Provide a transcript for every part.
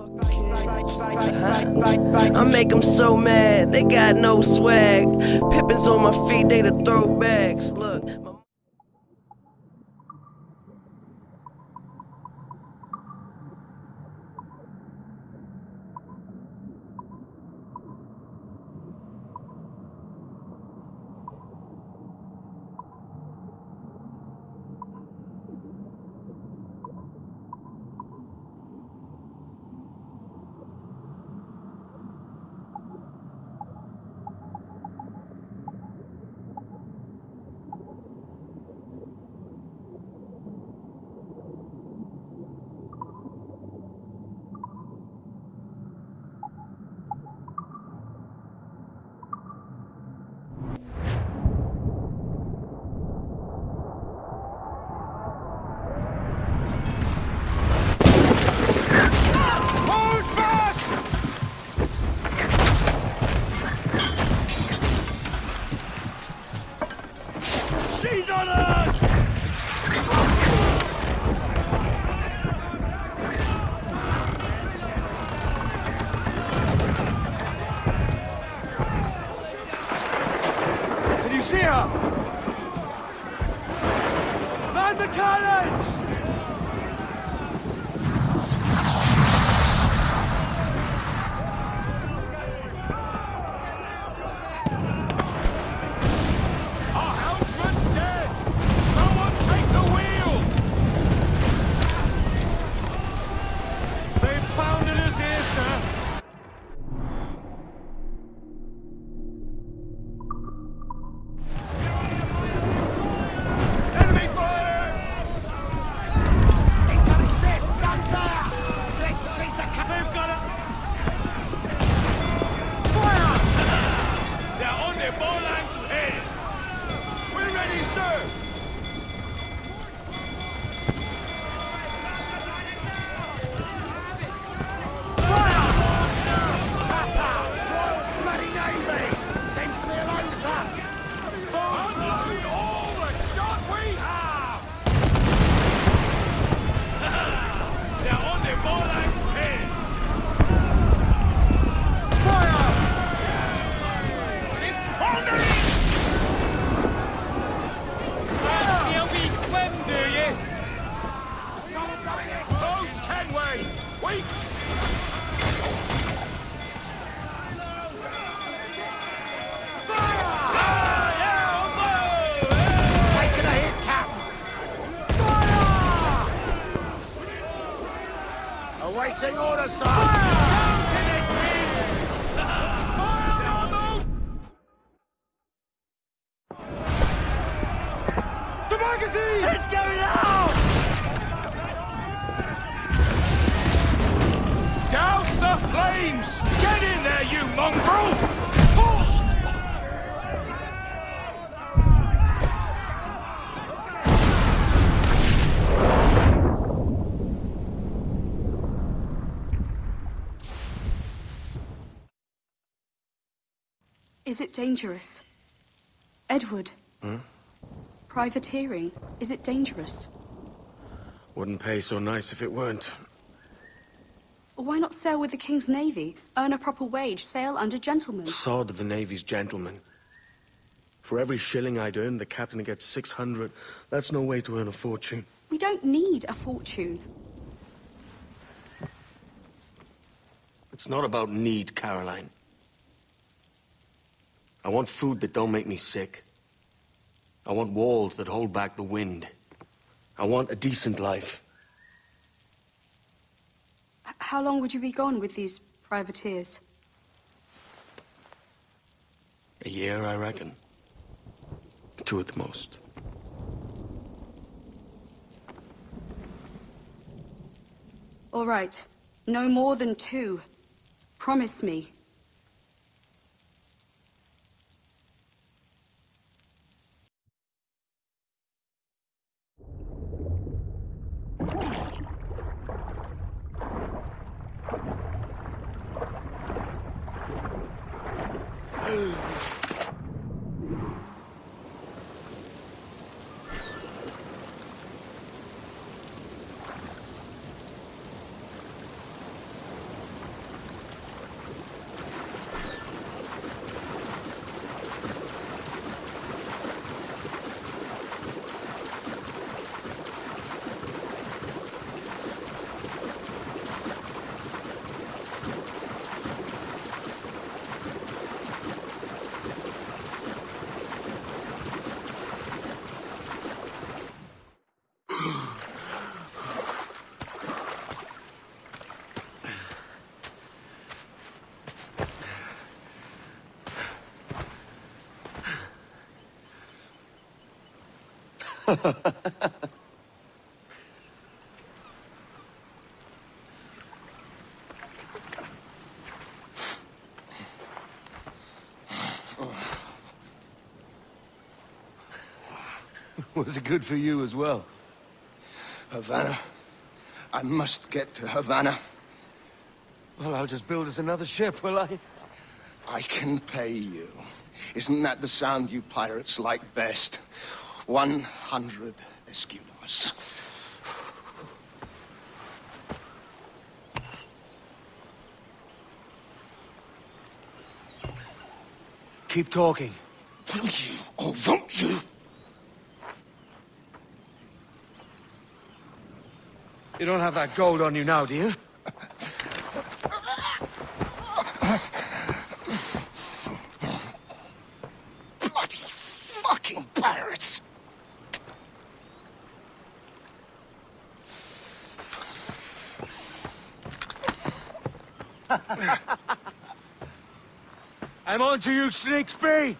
I make them so mad, they got no swag. Pippins on my feet, they the throwbacks. Look. Is it dangerous? Edward? Hmm? Privateering, is it dangerous? Wouldn't pay so nice if it weren't. Why not sail with the King's Navy? Earn a proper wage, sail under gentlemen. Sod the Navy's gentlemen. For every shilling I'd earn, the captain gets 600. That's no way to earn a fortune. We don't need a fortune. It's not about need, Caroline. I want food that don't make me sick. I want walls that hold back the wind. I want a decent life. How long would you be gone with these privateers? A year, I reckon. 2 at the most. All right. No more than 2. Promise me. Was it good for you as well? Havana. I must get to Havana. Well, I'll just build us another ship, will I? I can pay you. Isn't that the sound you pirates like best? 100 escudos. Keep talking. Will you or won't you? You don't have that gold on you now, do you? Bloody fucking pirates! I'm on to you, Snakesby!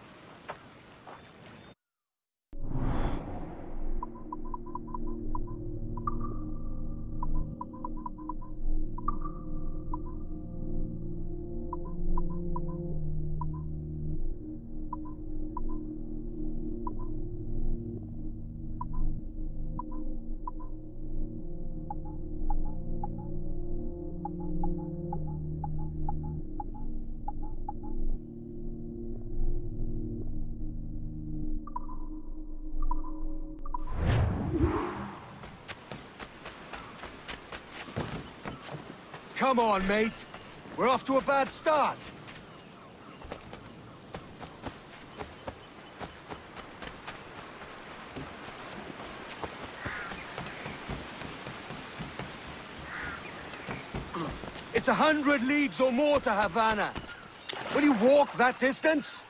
Come on, mate. We're off to a bad start. It's 100 leagues or more to Havana. Will you walk that distance?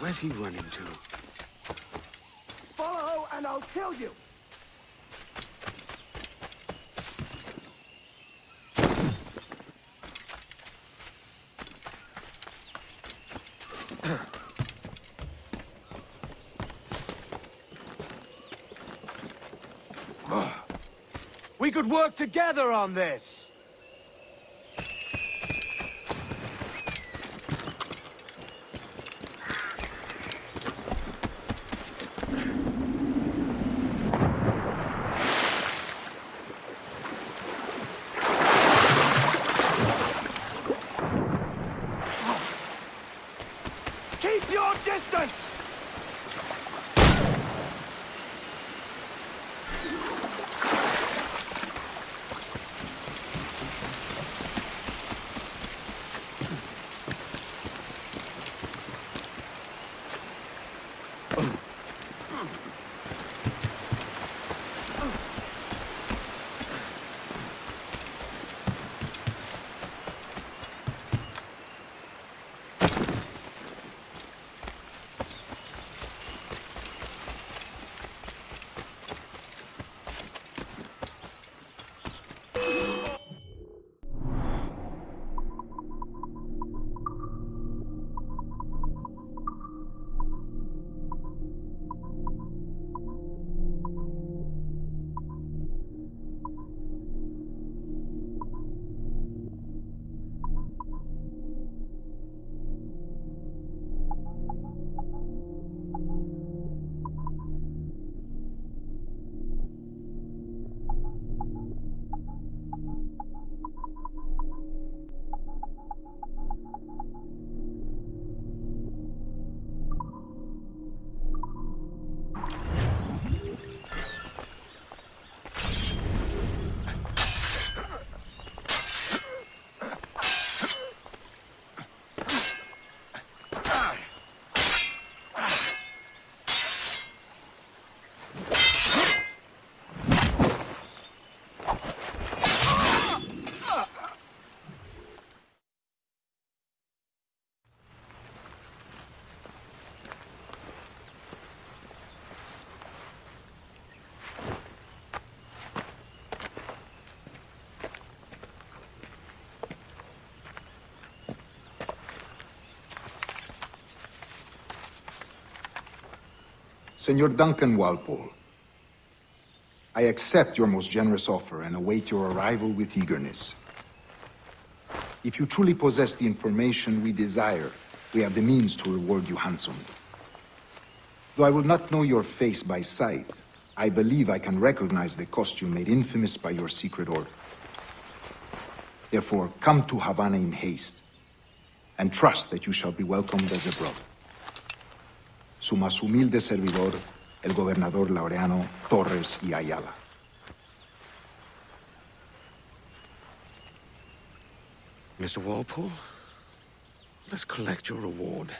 Where's he running to? Follow and I'll kill you! We could work together on this! Senor Duncan Walpole, I accept your most generous offer and await your arrival with eagerness. If you truly possess the information we desire, we have the means to reward you handsomely. Though I will not know your face by sight, I believe I can recognize the costume made infamous by your secret order. Therefore, come to Havana in haste, and trust that you shall be welcomed as a brother. Su más humilde servidor, el gobernador Laureano Torres y Ayala. Mr. Walpole, let's collect your reward.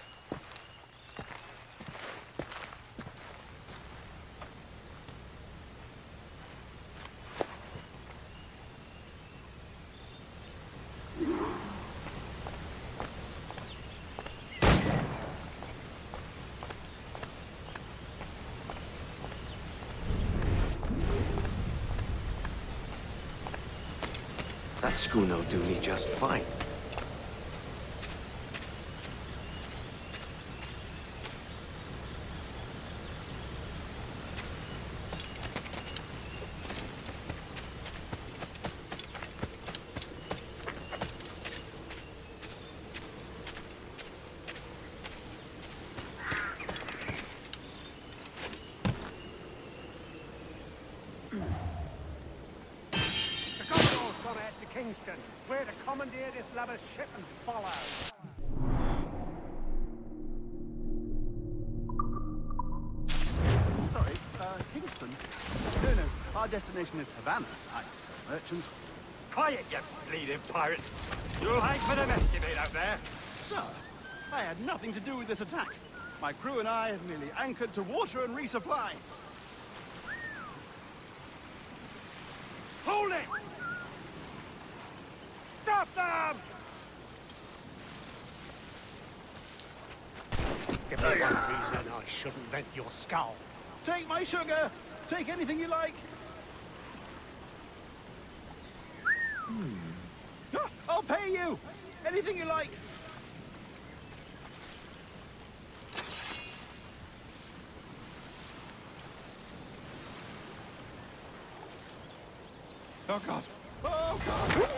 Schooner will do me just fine. Where to commandeer this lover's ship and follow. Sorry, Kingston? No, our destination is Havana. I'm a merchant. Quiet, you bleeding pirate! You'll hang for the mess you made out there! Sir, I had nothing to do with this attack. My crew and I have merely anchored to water and resupply. Hold it! Stop them! Give me one reason I shouldn't vent your scowl. Take my sugar! Take anything you like! I'll pay you! Anything you like! Oh, God! Oh, God!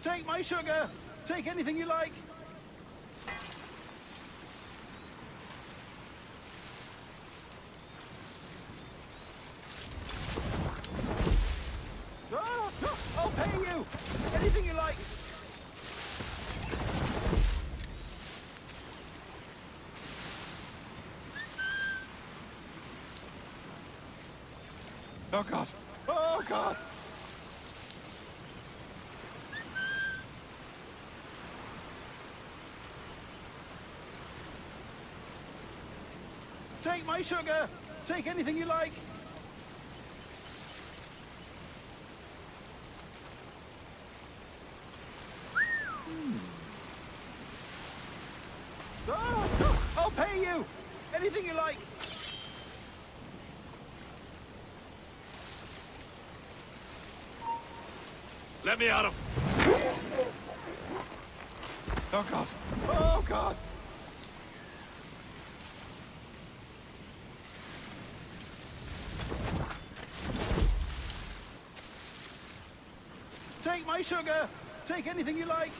Take my sugar! Take anything you like! I'll pay you! Anything you like! Oh, God! Oh, God! Take my sugar! Take anything you like! I'll pay you! Anything you like! Let me out of... Oh, God! Oh, God! Take my sugar! Take anything you like!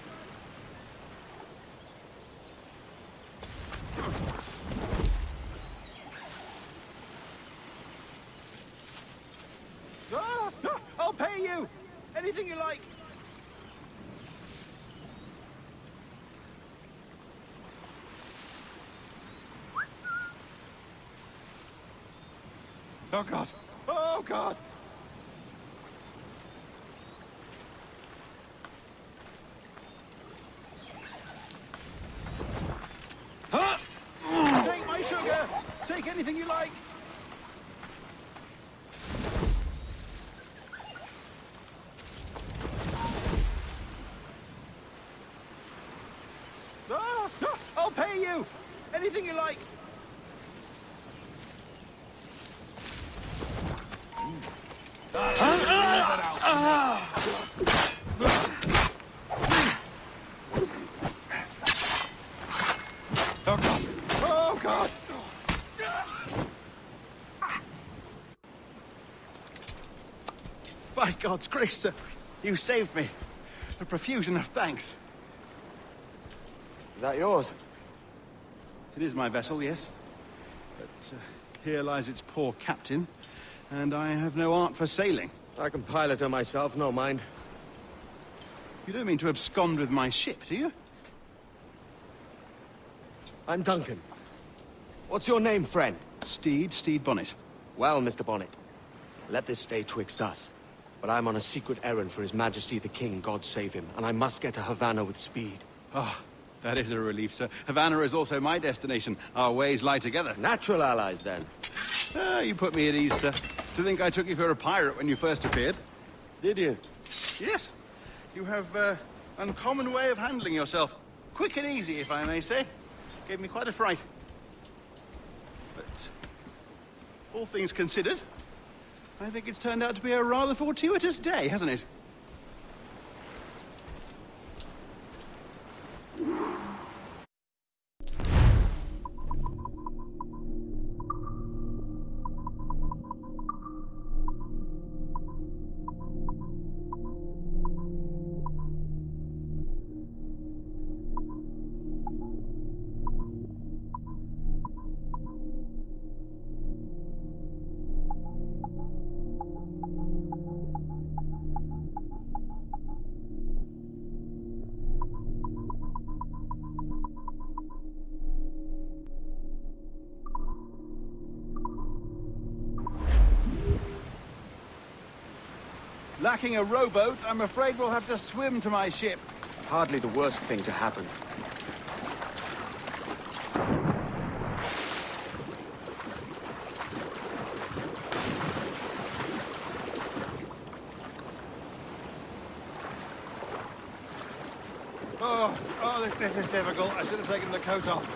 Anything you like. Oh, God. Oh, God. Huh? Take my sugar. Take anything you like. Ah, I'll pay you. Anything you like. By God's grace, sir, you saved me. A profusion of thanks. Is that yours? It is my vessel, yes. But here lies its poor captain, and I have no art for sailing. I can pilot her myself, no mind. You don't mean to abscond with my ship, do you? I'm Duncan. What's your name, friend? Steed Bonnet. Well, Mr. Bonnet, let this stay twixt us. But I'm on a secret errand for His Majesty the King, God save him, and I must get to Havana with speed. Ah, that is a relief, sir. Havana is also my destination. Our ways lie together. Natural allies, then. Ah, you put me at ease, sir. To think I took you for a pirate when you first appeared. Did you? Yes. You have an uncommon way of handling yourself. Quick and easy, if I may say. Gave me quite a fright. But all things considered, I think it's turned out to be a rather fortuitous day, hasn't it? Lacking a rowboat, I'm afraid we'll have to swim to my ship. Hardly the worst thing to happen. Oh, this is difficult. I should have taken the coat off.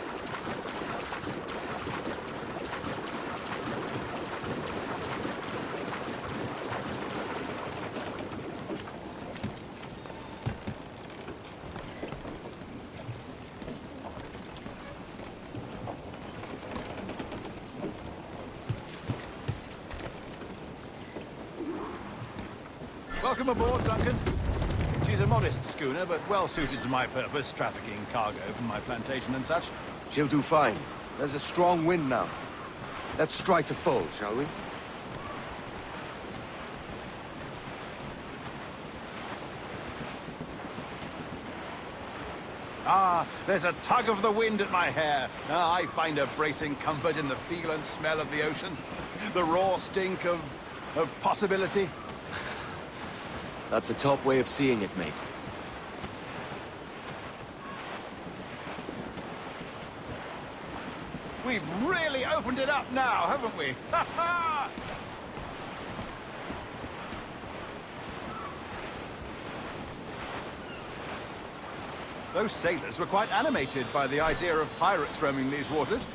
Welcome aboard, Duncan. She's a modest schooner, but well suited to my purpose, trafficking cargo from my plantation and such. She'll do fine. There's a strong wind now. Let's strike to full, shall we? Ah, there's a tug of the wind at my hair. Ah, I find a bracing comfort in the feel and smell of the ocean. The raw stink of possibility. That's a top way of seeing it, mate. We've really opened it up now, haven't we? Ha ha! Those sailors were quite animated by the idea of pirates roaming these waters.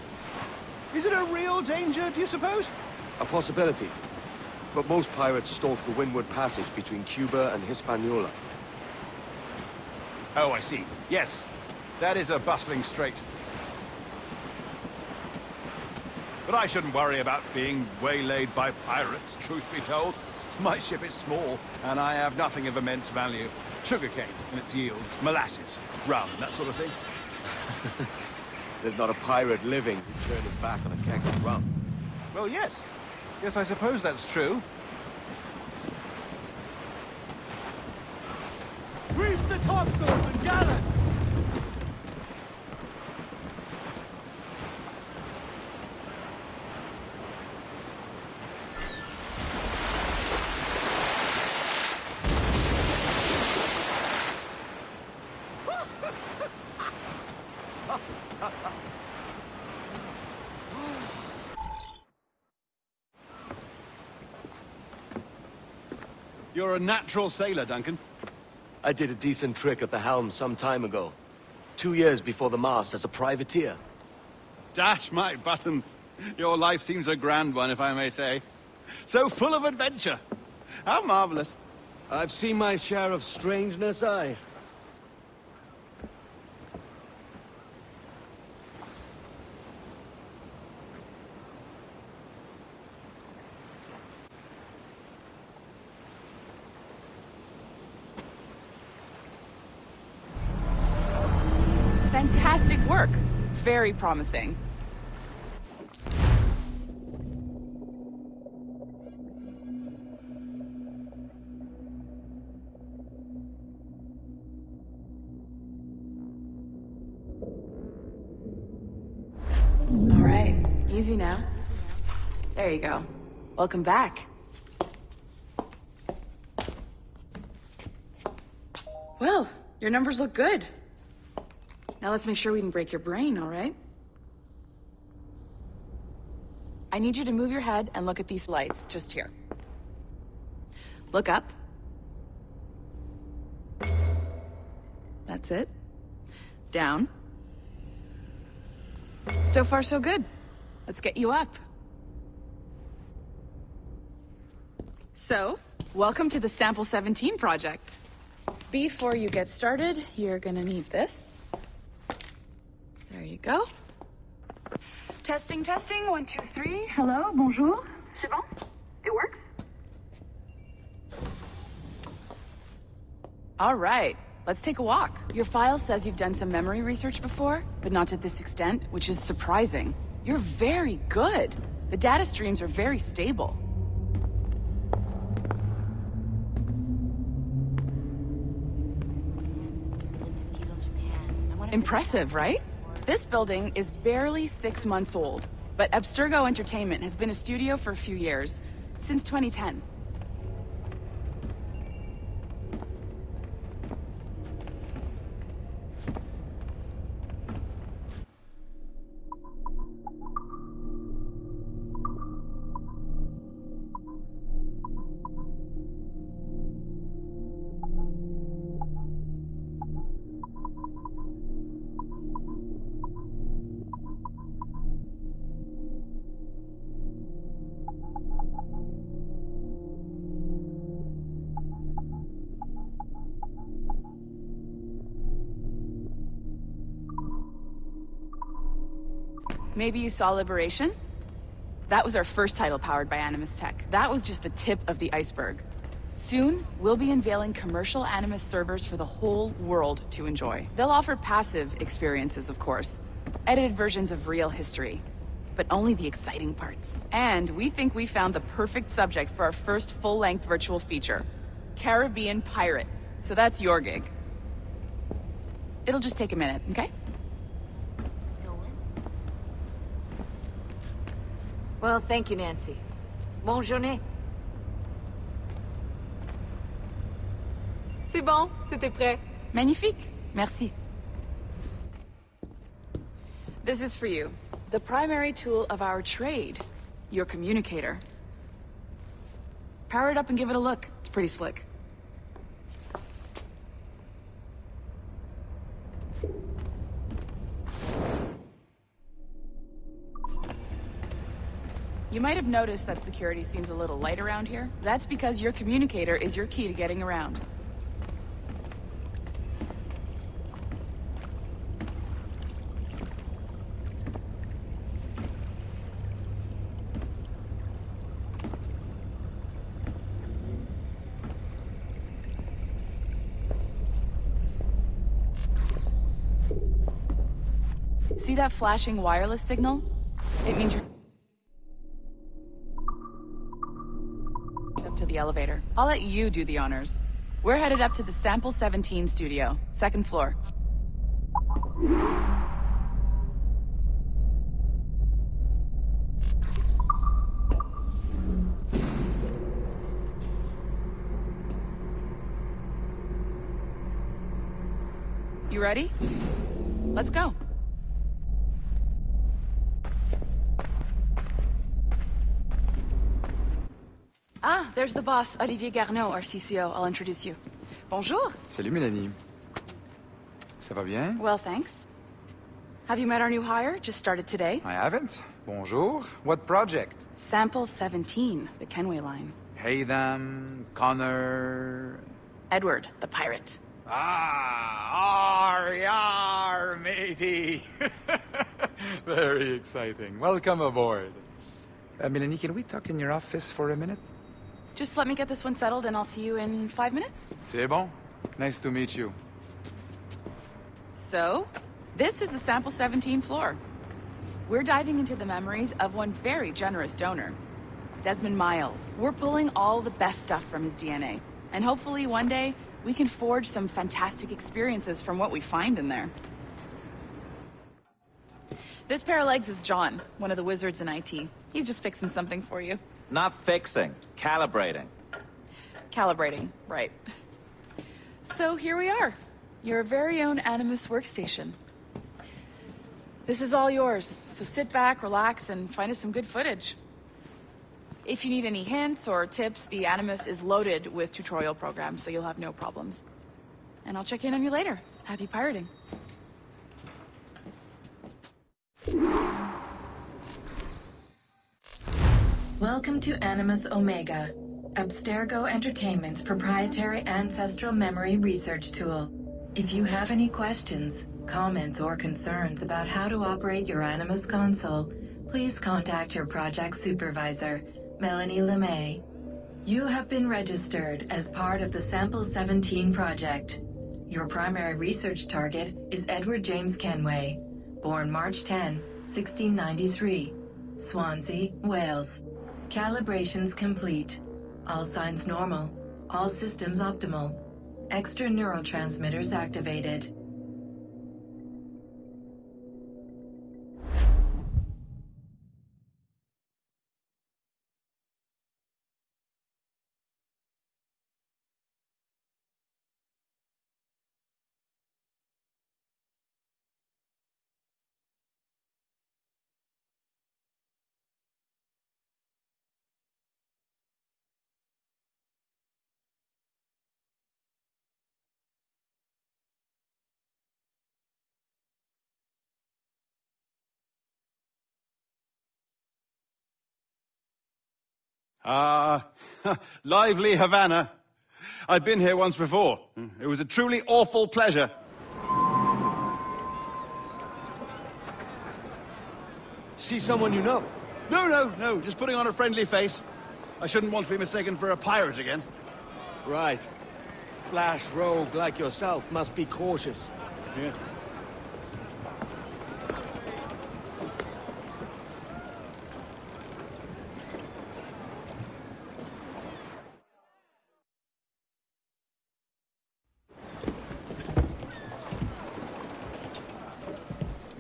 Is it a real danger, do you suppose? A possibility. But most pirates stalk the windward passage between Cuba and Hispaniola. Oh, I see. Yes. That is a bustling strait. But I shouldn't worry about being waylaid by pirates, truth be told. My ship is small, and I have nothing of immense value. Sugarcane and its yields, molasses, rum, that sort of thing. There's not a pirate living who'd turn his back on a keg of rum. Well, yes. Yes, I suppose that's true. Reef the topsails and gallants! You're a natural sailor, Duncan. I did a decent trick at the helm some time ago. 2 years before the mast as a privateer. Dash my buttons. Your life seems a grand one, if I may say. So full of adventure. How marvelous. I've seen my share of strangeness, I. Fantastic work. Very promising. All right. Easy now. There you go. Welcome back. Well, your numbers look good. Now let's make sure we can break your brain, all right? I need you to move your head and look at these lights just here. Look up. That's it. Down. So far, so good. Let's get you up. So, welcome to the Sample 17 project. Before you get started, you're gonna need this. There you go. Testing, testing. 1, 2, 3. Hello, bonjour. C'est bon? It works? All right. Let's take a walk. Your file says you've done some memory research before, but not to this extent, which is surprising. You're very good. The data streams are very stable. Impressive, right? This building is barely 6 months old, but Abstergo Entertainment has been a studio for a few years, since 2010. Maybe you saw Liberation? That was our first title powered by Animus Tech. That was just the tip of the iceberg. Soon, we'll be unveiling commercial Animus servers for the whole world to enjoy. They'll offer passive experiences, of course, edited versions of real history, but only the exciting parts. And we think we found the perfect subject for our first full-length virtual feature, Caribbean Pirates. So that's your gig. It'll just take a minute, okay? Well, thank you, Nancy. Bonne journée. C'est bon, c'était prêt. Magnifique. Merci. This is for you. The primary tool of our trade, your communicator. Power it up and give it a look. It's pretty slick. You might have noticed that security seems a little light around here. That's because your communicator is your key to getting around. See that flashing wireless signal? It means you're to the elevator. I'll let you do the honors. We're headed up to the Sample 17 studio, second floor. You ready? Let's go. Ah, there's the boss, Olivier Garneau, our CCO. I'll introduce you. Bonjour. Salut, Mélanie. Ça va bien? Well, thanks. Have you met our new hire? Just started today. I haven't. Bonjour. What project? Sample 17, the Kenway line. Haytham, Connor... Edward, the pirate. Ah, R.E.R. matey. Very exciting. Welcome aboard. Mélanie, can we talk in your office for a minute? Just let me get this one settled and I'll see you in 5 minutes. C'est bon. Nice to meet you. So, this is the Sample 17 floor. We're diving into the memories of one very generous donor, Desmond Miles. We're pulling all the best stuff from his DNA. And hopefully one day, we can forge some fantastic experiences from what we find in there. This pair of legs is John, one of the wizards in IT. He's just fixing something for you. Not fixing, calibrating. Calibrating, right. So here we are, your very own Animus workstation. This is all yours, so sit back, relax, and find us some good footage. If you need any hints or tips, the Animus is loaded with tutorial programs, so you'll have no problems. And I'll check in on you later. Happy pirating. Welcome to Animus Omega, Abstergo Entertainment's proprietary ancestral memory research tool. If you have any questions, comments, or concerns about how to operate your Animus console, please contact your project supervisor, Melanie LeMay. You have been registered as part of the Sample 17 project. Your primary research target is Edward James Kenway, born March 10, 1693, Swansea, Wales. Calibrations complete. All signs normal. All systems optimal. Extra neurotransmitters activated. Ah, lively Havana. I've been here once before. It was a truly awful pleasure. See someone you know? No, just putting on a friendly face. I shouldn't want to be mistaken for a pirate again. Right. Flash rogue like yourself must be cautious. Yeah.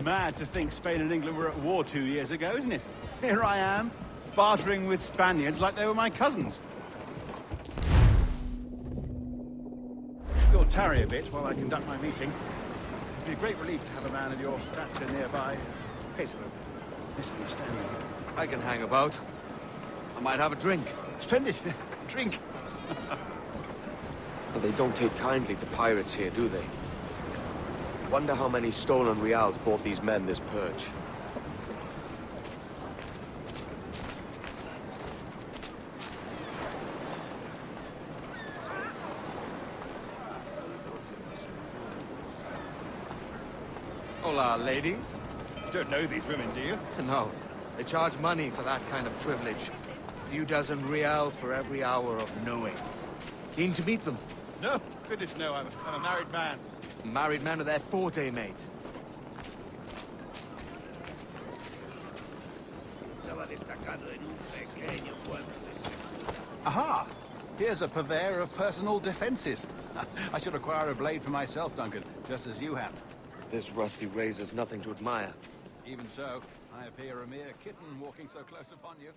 Mad to think Spain and England were at war 2 years ago, isn't it? Here I am, bartering with Spaniards like they were my cousins. You'll tarry a bit while I conduct my meeting. It'd be a great relief to have a man of your stature nearby. Hey, sir, misunderstanding. I can hang about. I might have a drink. Splendid. Drink. But they don't take kindly to pirates here, do they? Wonder how many stolen reals bought these men this perch. Hola, ladies. You don't know these women, do you? No. They charge money for that kind of privilege. A few dozen reals for every hour of knowing. Keen to meet them? No, goodness no, I'm a married man. Married man of their forte, mate. Aha! Here's a purveyor of personal defenses. I should acquire a blade for myself, Duncan, just as you have. This rusty razor's nothing to admire. Even so, I appear a mere kitten walking so close upon you.